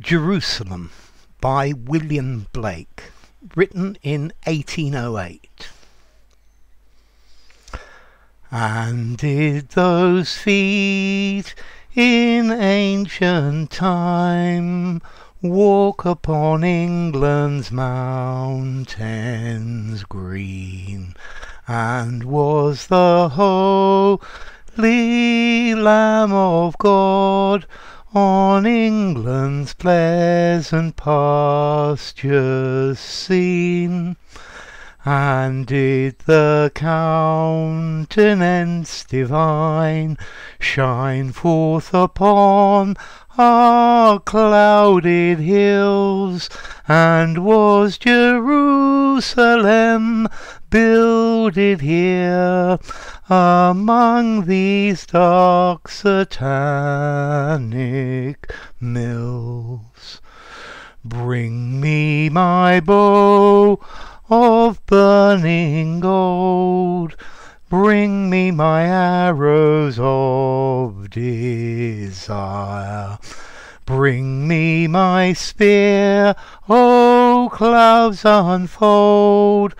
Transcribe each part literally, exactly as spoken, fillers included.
Jerusalem by William Blake, written in eighteen oh eight. And did those feet in ancient time walk upon England's mountains green, and was the holy Lamb of God on England's pleasant pastures seen? And did the countenance divine shine forth upon our clouded hills? And was Jerusalem builded here among these dark satanic mills? Bring me my bow of burning gold, bring me my arrows of desire, bring me my spear, O clouds unfold,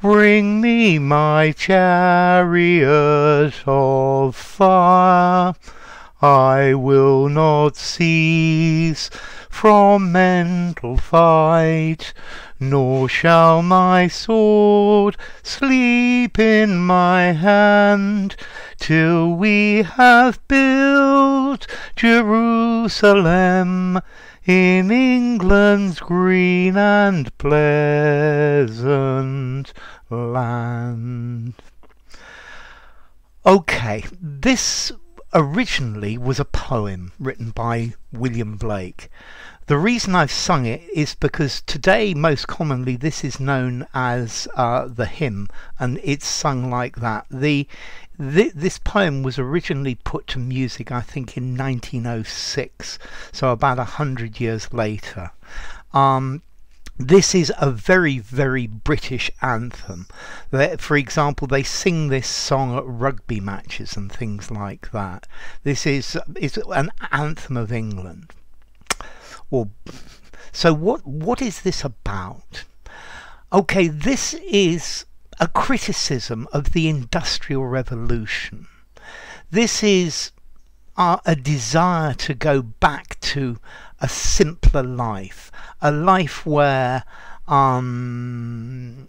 bring me my chariot of fire. I will not cease from mental fight, nor shall my sword sleep in my hand, till we have built Jerusalem in England's green and pleasant land. Okay, this originally was a poem written by William Blake. The reason I've sung it is because today most commonly this is known as uh, the hymn, and it's sung like that. The th this poem was originally put to music, I think, in nineteen oh six, so about a hundred years later. Um, This is a very, very British anthem. For example, they sing this song at rugby matches and things like that. This is is an anthem of England. Well, so what what is this about? Okay, this is a criticism of the Industrial Revolution. This is uh, a desire to go back to a simpler life, a life where um,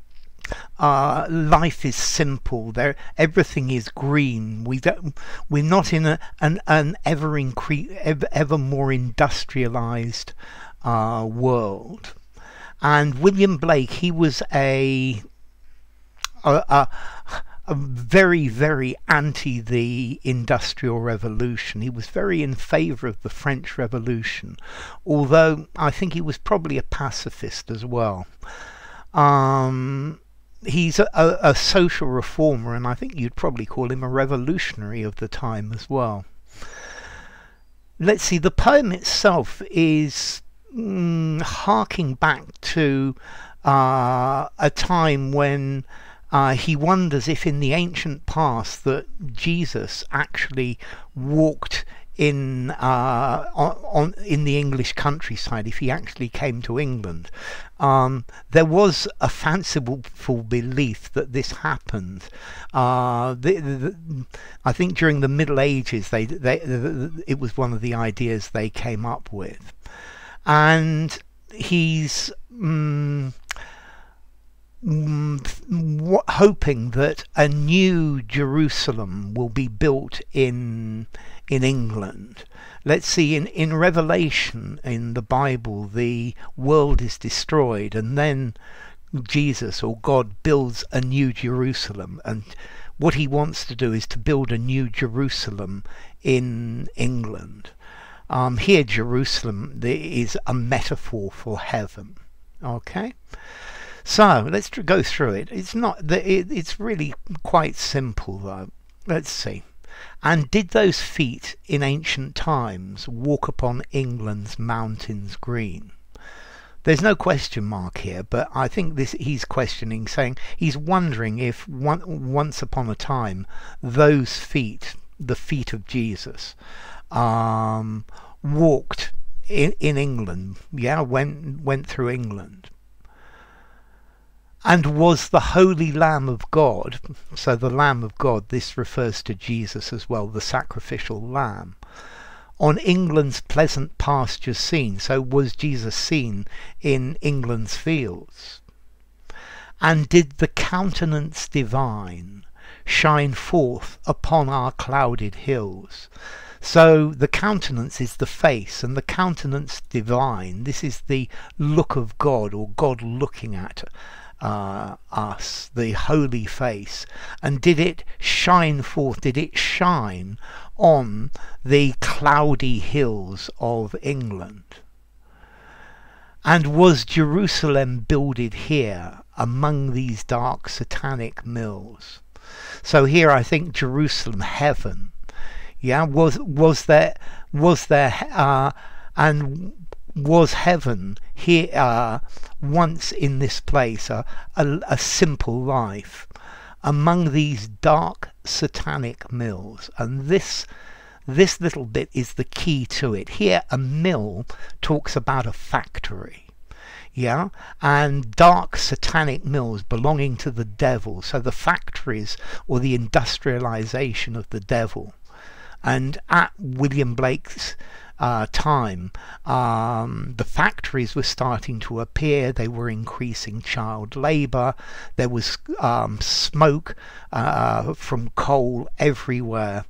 uh, life is simple. There, everything is green. We don't. We're not in a, an an ever increase, ever, ever more industrialized uh, world. And William Blake, he was a a. a very, very anti the Industrial Revolution. He was very in favour of the French Revolution, although I think he was probably a pacifist as well. Um, he's a, a, a social reformer, and I think you'd probably call him a revolutionary of the time as well. Let's see, the poem itself is mm, harking back to uh, a time when Uh, he wonders if in the ancient past that Jesus actually walked in uh, on, on in the English countryside, if he actually came to England. Um, there was a fanciful belief that this happened. Uh, the, the, I think during the Middle Ages, they, they, they it was one of the ideas they came up with. And he's Um, hoping that a new Jerusalem will be built in in England. Let's see, in in Revelation, in the Bible, the world is destroyed, and then Jesus or God builds a new Jerusalem, and what he wants to do is to build a new Jerusalem in England. Um, here Jerusalem is a metaphor for heaven. Okay, so let's go through it. It's not that it, it's really quite simple though. Let's see. And did those feet in ancient times walk upon England's mountains green? There's no question mark here, but I think this he's questioning, saying he's wondering if one, once upon a time those feet, the feet of Jesus, um, walked in, in England, yeah, went, went through England, and was the Holy Lamb of God. So the Lamb of God, this refers to Jesus as well, the sacrificial lamb, on England's pleasant pastures seen. So was Jesus seen in England's fields? And did the countenance divine shine forth upon our clouded hills? So the countenance is the face, and the countenance divine, this is the look of God, or God looking at uh, us, the holy face. And did it shine forth, did it shine on the cloudy hills of England? And was Jerusalem builded here among these dark satanic mills? So here I think Jerusalem, heaven, yeah, was was there was there uh, and was heaven here uh, once in this place, a, a, a simple life among these dark satanic mills? And this this little bit is the key to it. Here a mill talks about a factory, yeah, and dark satanic mills belonging to the devil, so the factories or the industrialization of the devil. And at William Blake's uh, time, um, the factories were starting to appear, they were increasing child labour, there was um, smoke uh, from coal everywhere,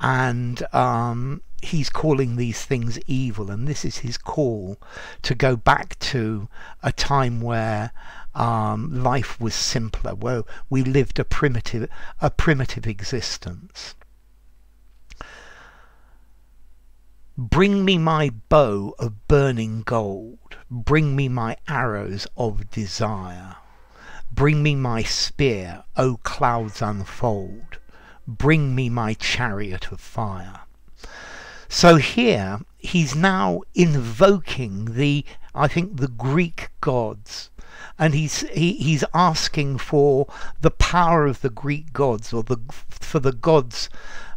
and um, he's calling these things evil, and this is his call to go back to a time where um, life was simpler, where we lived a primitive, a primitive existence. Bring me my bow of burning gold, bring me my arrows of desire, bring me my spear, O clouds unfold, bring me my chariot of fire. So here he's now invoking the, I think, the Greek gods, and he's he, he's asking for the power of the Greek gods, or the for the gods,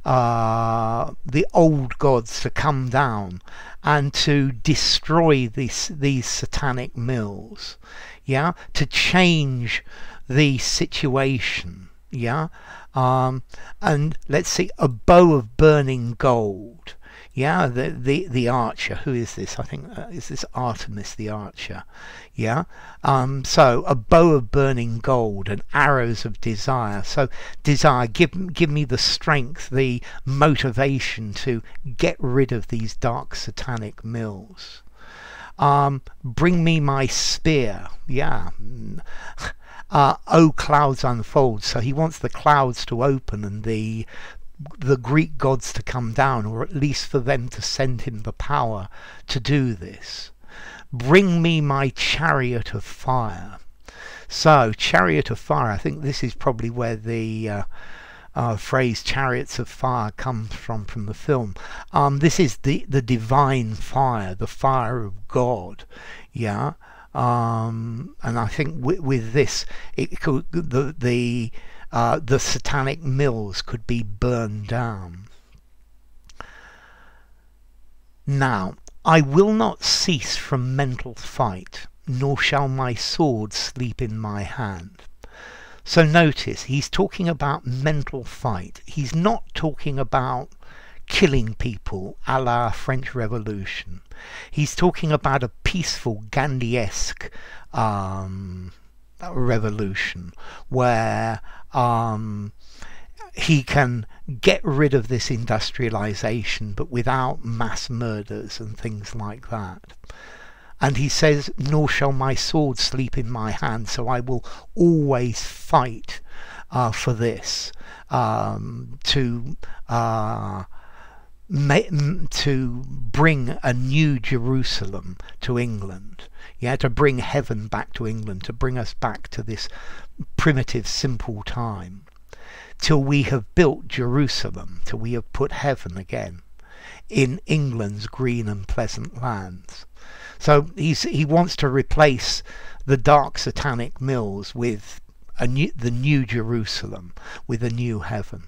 Uh, the old gods, to come down and to destroy this, these satanic mills, yeah, to change the situation, yeah. Um, and let's see, a bow of burning gold, yeah, the the the archer, who is this? I think uh, is this Artemis the archer, yeah. Um so a bow of burning gold and arrows of desire. So desire, give give me the strength, the motivation to get rid of these dark satanic mills. Um bring me my spear, yeah. Uh oh, clouds unfold. So he wants the clouds to open and the the Greek gods to come down, or at least for them to send him the power to do this. Bring me my chariot of fire. So chariot of fire, I think this is probably where the uh, uh, phrase chariots of fire comes from, from the film. Um, this is the, the divine fire, the fire of God, yeah. Um, and I think with, with this, it could, the, the Uh, the satanic mills could be burned down. Now, I will not cease from mental fight, nor shall my sword sleep in my hand. So notice, he's talking about mental fight. He's not talking about killing people a la French Revolution. He's talking about a peaceful Gandhi-esque um, revolution, where um, he can get rid of this industrialization but without mass murders and things like that. And he says, nor shall my sword sleep in my hand, so I will always fight uh, for this, um, to uh, to bring a new Jerusalem to England, yeah, to bring heaven back to England, to bring us back to this primitive, simple time, till we have built Jerusalem, till we have put heaven again in England's green and pleasant lands. So he's, he wants to replace the dark satanic mills with a new, the new Jerusalem, with a new heaven.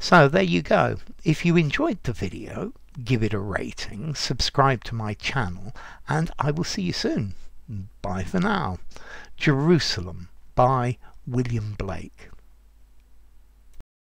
So there you go. If you enjoyed the video, give it a rating, subscribe to my channel, and I will see you soon. Bye for now. Jerusalem by William Blake.